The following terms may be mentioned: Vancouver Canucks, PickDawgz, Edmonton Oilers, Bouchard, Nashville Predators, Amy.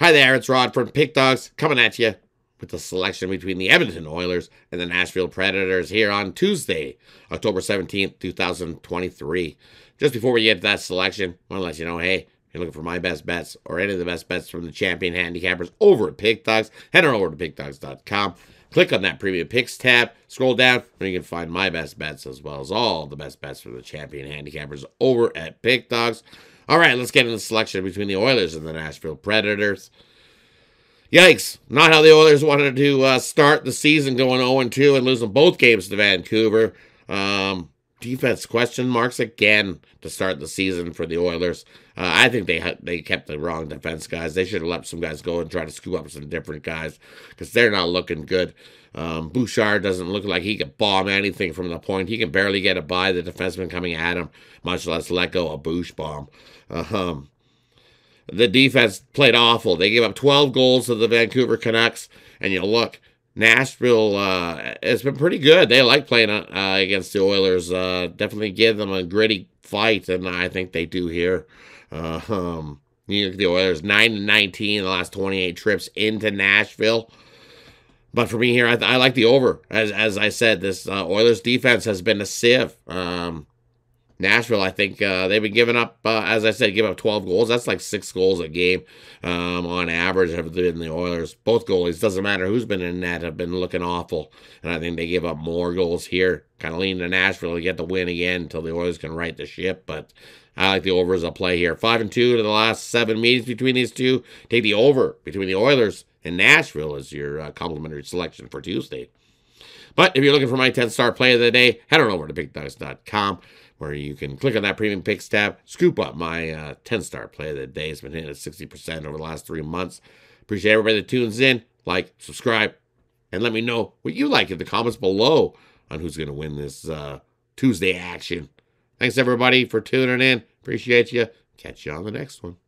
Hi there, it's Rod from PickDawgz coming at you with the selection between the Edmonton Oilers and the Nashville Predators here on Tuesday, October 17th, 2023. Just before we get to that selection, I want to let you know, hey, if you're looking for my best bets or any of the best bets from the champion handicappers over at PickDawgz, head on over to PickDawgz.com. Click on that Premium Picks tab, scroll down, and you can find my best bets as well as all the best bets for the champion handicappers over at PickDawgz. All right, let's get into the selection between the Oilers and the Nashville Predators. Yikes, not how the Oilers wanted to start the season, going 0-2 and losing both games to Vancouver. Defense question marks again to start the season for the Oilers. I think they kept the wrong defense guys. They should have let some guys go and try to scoop up some different guys because they're not looking good. Bouchard doesn't look like he can bomb anything from the point. He can barely get it by the defenseman coming at him, much less let go a Bouch bomb. The defense played awful. They gave up 12 goals to the Vancouver Canucks, and you look, Nashville has been pretty good. They like playing against the Oilers. Definitely give them a gritty fight, and I think they do here. You look at the Oilers, 9-19 in the last 28 trips into Nashville. But for me here, I like the over. As I said, this Oilers defense has been a sieve. Nashville, I think they've been giving up, as I said, give up 12 goals. That's like 6 goals a game on average have been the Oilers. Both goalies, doesn't matter who's been in net, have been looking awful. And I think they give up more goals here. Kind of lean to Nashville to get the win again until the Oilers can right the ship. But I like the over as a play here. 5-2 to the last 7 meetings between these two. Take the over between the Oilers and Nashville is your complimentary selection for Tuesday. But if you're looking for my 10-star play of the day, head on over to PickDawgz.com where you can click on that Premium Picks tab, scoop up my 10-star play of the day. It's been hitting at 60% over the last 3 months. Appreciate everybody that tunes in. Like, subscribe, and let me know what you like in the comments below on who's going to win this Tuesday action. Thanks, everybody, for tuning in. Appreciate you. Catch you on the next one.